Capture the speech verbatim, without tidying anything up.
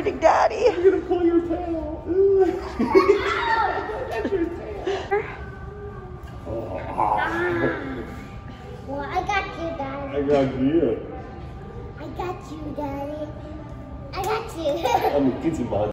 avoiding daddy. You're gonna pull your tail. Ooh. That's your tail. Oh. Well, I got you, daddy. I got you. I got you, daddy. I got you. I'm a kid's mom.